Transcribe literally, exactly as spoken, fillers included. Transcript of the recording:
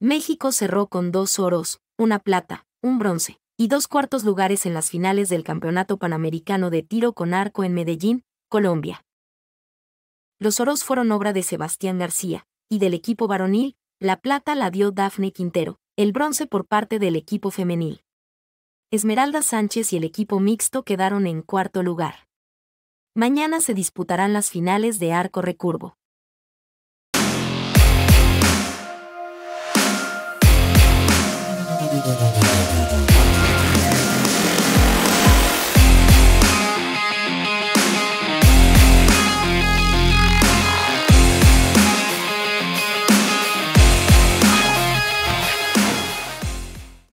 México cerró con dos oros, una plata, un bronce y dos cuartos lugares en las finales del Campeonato Panamericano de Tiro con Arco en Medellín, Colombia. Los oros fueron obra de Sebastián García, y del equipo varonil, la plata la dio Dafne Quintero, el bronce por parte del equipo femenil. Esmeralda Sánchez y el equipo mixto quedaron en cuarto lugar. Mañana se disputarán las finales de arco recurvo.